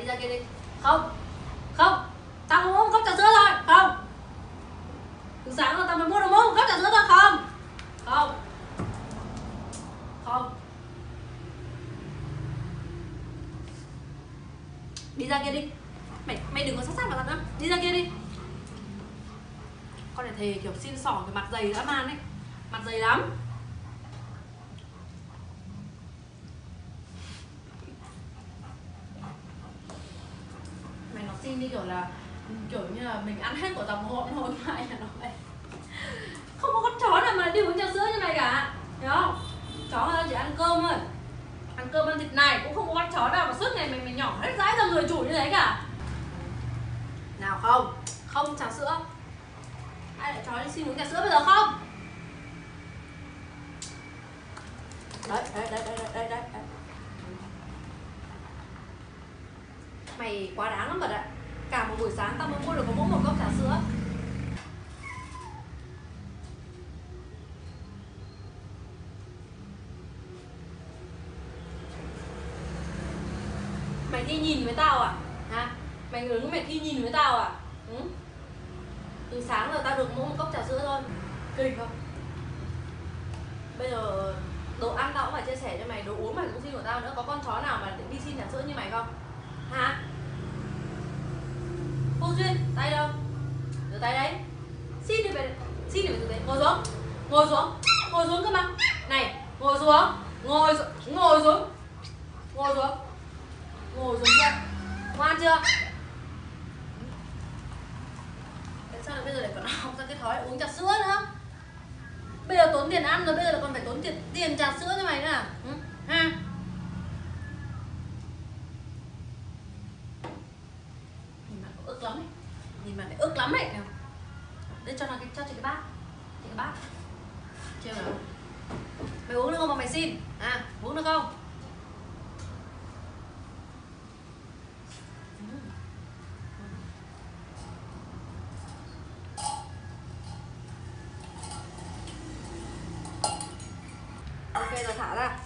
đi ra kia đi. Không, không, tao không uống cốc trà sữa rồi. Không, từ sáng rồi tao mới mua đồ uống cốc trà sữa rồi. Không, không, không, đi ra kia đi. Mày đừng có sát vào tao nữa. Đi ra kia đi. Con này thề kiểu xin sỏ cái mặt dày dã man ấy, mặt dày lắm. Mày nó xin đi kiểu như là mình ăn hết của dòng hộp lại là nó vậy. Không có con chó nào mà đi uống trà sữa như này cả, hiểu không? Chó nó chỉ ăn cơm thôi, ăn cơm ăn thịt này. Cũng không có con chó nào mà suốt ngày mình nhỏ hết dãi ra người chủ như thế cả. Nào không, không trà sữa. Ai lại chó xin uống trà sữa bây giờ không? Đấy. Mày quá đáng lắm mật ạ. Cả một buổi sáng tao mới mua được có mỗi một cốc trà sữa. Mày đi nhìn với tao à? Hả? Mày đứng mày đi nhìn với tao à? Ừ? Từ sáng giờ tao được mỗi một cốc trà sữa thôi. Kinh không? Bây giờ đồ ăn tao cũng phải chia sẻ cho mày, đồ uống mày cũng xin của tao nữa. Có con chó nào mà đi xin trà sữa như mày không? Hả? Cô Duyên, tay đâu? Đưa tay đấy. Xin thì phải dùng đấy. Ngồi xuống. Ngồi xuống cơ mà. Này, ngồi xuống. Ngồi xuống chưa? Ngoan chưa? Tại sao là bây giờ lại còn học ra cái thói uống trà sữa nữa? Bây giờ tốn tiền ăn rồi, bây giờ còn phải tốn tiền trà sữa cho mày nữa à? Ừ? Ha? Nhìn mặt ức lắm ấy. Để cho chị cái bát. Trêu nào? Mày uống được không mà mày xin? À, uống được không? Ok rồi, thả ra.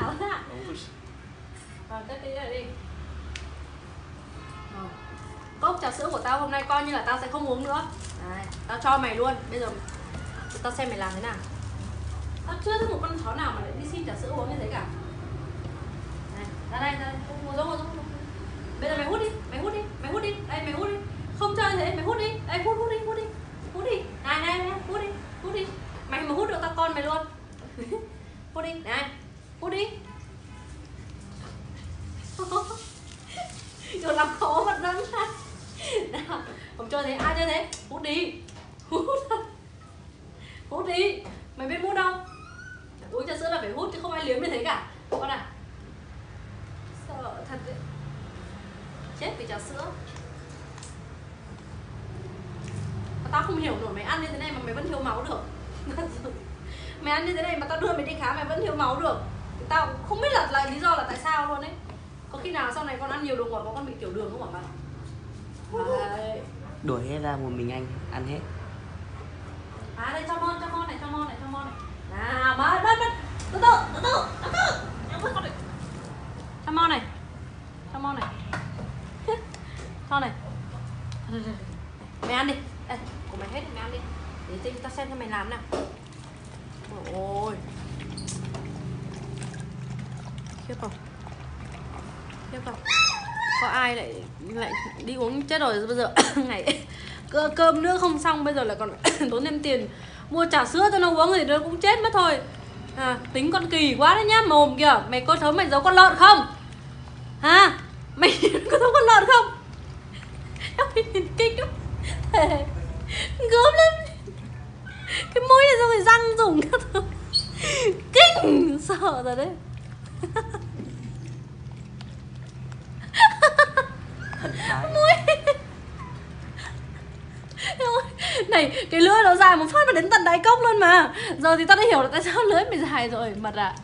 Thả ra. Rồi, cất đi rồi đi. Cốc trà sữa của tao hôm nay coi như là tao sẽ không uống nữa. Đấy, tao cho mày luôn. Bây giờ tao xem mày làm thế nào. Tao chưa thấy một con chó nào mà lại đi xin trà sữa uống như thế cả. Này, ra đây. Ngồi xuống. Bây giờ mày hút đi. Đây mày hút đi. Không cho như thế, mày hút đi. Đây hút đi. Này, hút đi. Mày mà hút được tao con mày luôn. Hút đi. Rồi làm khó mặt đắng ra. Nào, không chơi thế, ai chơi thế? Hút đi. Mày biết hút đâu? Uống trà sữa là phải hút chứ không ai liếm như thế cả. Con à, sợ thật đấy. Chết vì trà sữa. Tao không hiểu nổi mày ăn như thế này mà mày vẫn thiếu máu được. Mày ăn như thế này mà tao đưa mày đi khám mày vẫn thiếu máu được. Tao không biết là lý do là tại sao luôn đấy. Có khi nào sau này con ăn nhiều đồ ngọt mà con bị tiểu đường không hả bạn? Đuổi hết ra một mình anh ăn hết. À đây cho mon này. Nào mất. Từ từ. Cho mon này. Cho này. Mày ăn đi. Đây, của mày hết mày ăn đi. Để tao xem mày làm nào. Ôi. Khiếp không? Có ai lại đi uống chết rồi bây giờ. Ngày cơm nước không xong bây giờ là còn tốn thêm tiền mua trà sữa cho nó uống thì nó cũng chết mất thôi. À, tính con kỳ quá đấy nhá, mồm kìa. Mày có thớ mày giấu con lợn không? Hả? Mày có thớ con lợn không? Kinh lắm. Gớm lắm. Cái mũi này sao rồi răng rủng các thứ. Kinh, sợ rồi đấy. Này, cái lưỡi nó dài một phát mà đến tận đáy cốc luôn mà. Giờ thì tao đã hiểu là tại sao lưỡi mày dài rồi, mật ạ.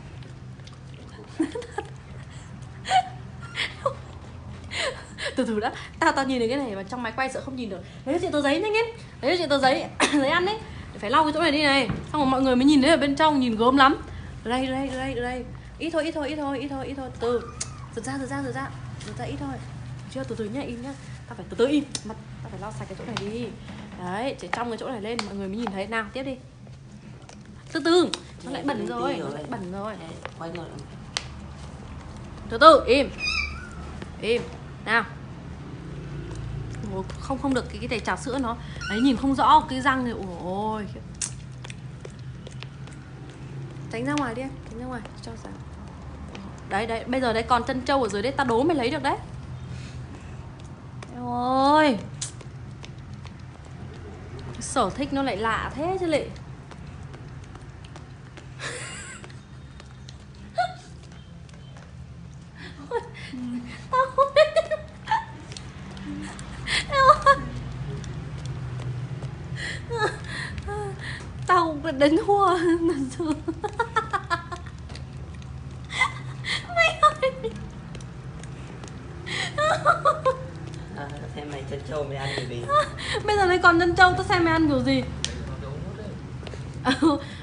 Từ đã, tao nhìn được cái này mà trong máy quay sợ không nhìn được. Đấy là chuyện tờ giấy nhanh em. Giấy ăn đấy. Phải lau cái chỗ này đi này. Xong rồi mọi người mới nhìn thấy ở bên trong, nhìn gớm lắm. Đây. Ít thôi, từ rượt ra ít thôi. Chưa, từ từ nhá, im nhá. Ta phải từ từ im, mà ta phải lau sạch cái chỗ này đi. Đấy, chỉ trong cái chỗ này lên mọi người mới nhìn thấy. Nào, tiếp đi. Từ từ, nó lại bẩn rồi, Quay ngược lại. Từ từ, im. Im. Nào. Không được cái tẩy trà sữa nó. Đấy, nhìn không rõ cái răng này. Ôi. Tránh ra ngoài đi em, tránh ra ngoài cho sáng. Đấy, đấy, bây giờ đấy còn chân trâu ở dưới đấy, ta đố mày lấy được đấy. Em ơi, sở thích nó lại lạ thế chứ lị. Tao đánh thua. Mày ơi. Xem mày chân trâu mày ăn kiểu gì. Bây giờ này còn chân trâu tao xem mày ăn kiểu gì.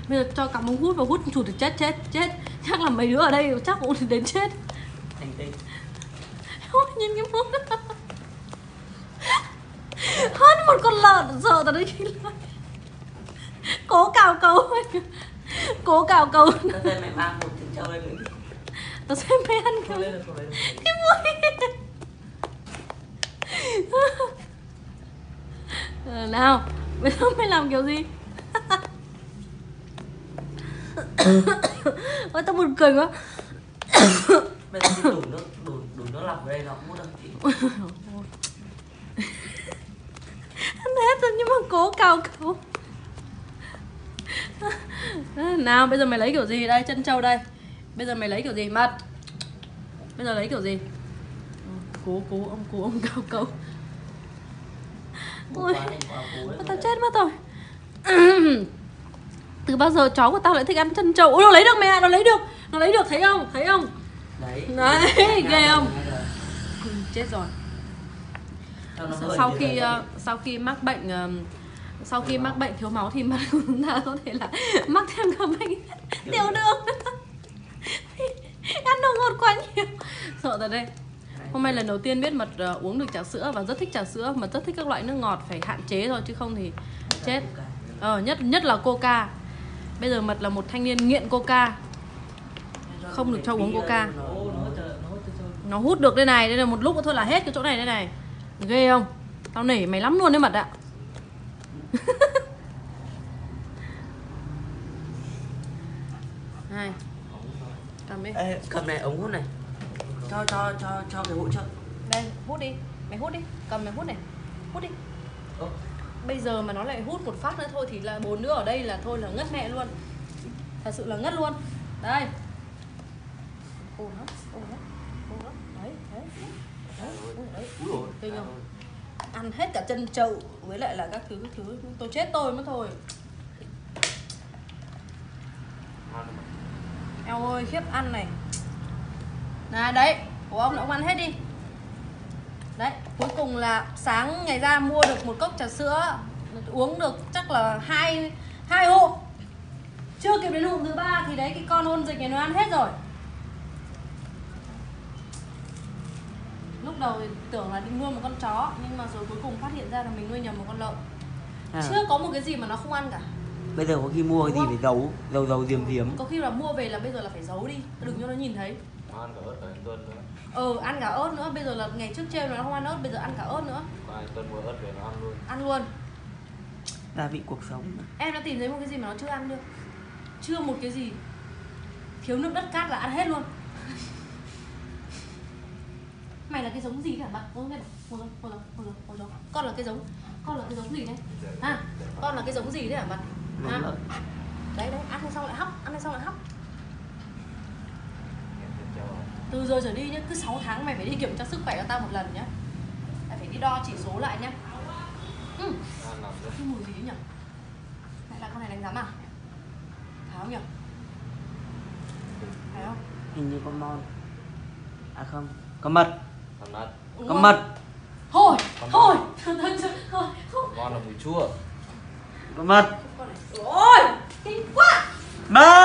Bây giờ cho cắm ống hút vào hút chủ thì chết. Chắc là mấy đứa ở đây chắc cũng đến chết. Thành tinh. Nhìn cái mũi. Hết một con lợn giờ tao đấy. Cố cào cầu. Tao xem mày mang một chân trâu lên. Tao xem mày ăn cái mũi. Nào, bây giờ mày làm kiểu gì? Ôi tao buồn cười quá. Bây giờ đi đủ nước lọc ở đây nó cũng được. Ăn hết rồi nhưng mà cố cào cầu. Nào bây giờ mày lấy kiểu gì đây, chân trâu đây. Bây giờ mày lấy kiểu gì mặt. Bây giờ lấy kiểu gì? Cố ông cao cầu. Ôi, tao chết mất rồi. Từ bao giờ chó của tao lại thích ăn chân trâu? Ôi, nó lấy được mẹ, nó lấy được thấy không? Đấy ghê không? Chết rồi. Sau khi mắc bệnh thiếu máu thì mặt chúng ta có thể là mắc thêm cả bệnh tiểu đường. Ăn đồ ngọt quá nhiều. Sợ rồi đây. Hôm nay lần đầu tiên biết mật uống được trà sữa và rất thích trà sữa, mà rất thích các loại nước ngọt, phải hạn chế rồi chứ không thì chết. Nhất là Coca. Bây giờ mật là một thanh niên nghiện Coca. Không được cho uống Coca. Nó hút được đây này, đây là một lúc thôi là hết cái chỗ này đây này. Ghê không? Tao nể mày lắm luôn đấy mật ạ. Này. Cầm đi. Ê, cầm này, ống hút này. Cho cái hũ cho. Đây, hút đi. Mày hút đi. Cầm mày hút này. Hút đi. Ủa? Bây giờ mà nó lại hút một phát nữa thôi thì là bốn đứa ở đây là thôi là ngất mẹ luôn. Thật sự là ngất luôn. Đây. Ồ nó. Đấy. Ăn hết cả chân trâu với lại là các thứ. Tôi chết tôi mất thôi. Eo ơi, khiếp ăn này. Này đấy, của ông ăn hết đi. Đấy, cuối cùng là sáng ngày ra mua được một cốc trà sữa, uống được chắc là hai hộp. Chưa kịp đến hộp thứ 3 thì đấy cái con ôn dịch này nó ăn hết rồi. Lúc đầu thì tưởng là đi nuôi một con chó, nhưng mà rồi cuối cùng phát hiện ra là mình nuôi nhầm một con lợn. Chưa có một cái gì mà nó không ăn cả. Bây giờ có khi mua cái gì phải giấu diếm. Có khi là mua về là bây giờ là phải giấu đi, đừng cho nó nhìn thấy. Ăn cả ớt cả tuần nữa. Ăn cả ớt nữa, bây giờ là ngày trước trêu nó không ăn ớt, bây giờ ăn cả ớt nữa. Còn tuần mua ớt về nó ăn luôn. Ăn luôn. Gia vị cuộc sống. Em đã tìm thấy một cái gì mà nó chưa ăn được. Chưa một cái gì. Thiếu nước đất cát là ăn hết luôn. Mày là cái giống gì hả bạn? Ôi, Con là cái giống gì đấy? À, con là cái giống gì đấy hả bạn? À. Đấy, ăn xong lại hóc. Từ giờ trở đi nhá, cứ 6 tháng mày phải đi kiểm tra sức khỏe cho tao một lần nhá. Mày phải đi đo chỉ số lại nhá. Cái mùi gì nhỉ? Lại là con này đánh rắm à? Tháo nhỉ? Phải không? Hình như con mon. À không, con mật. Con mật. Thôi. Con là mùi chua. Con mật. Con này. Ôi, kinh quá. Mật.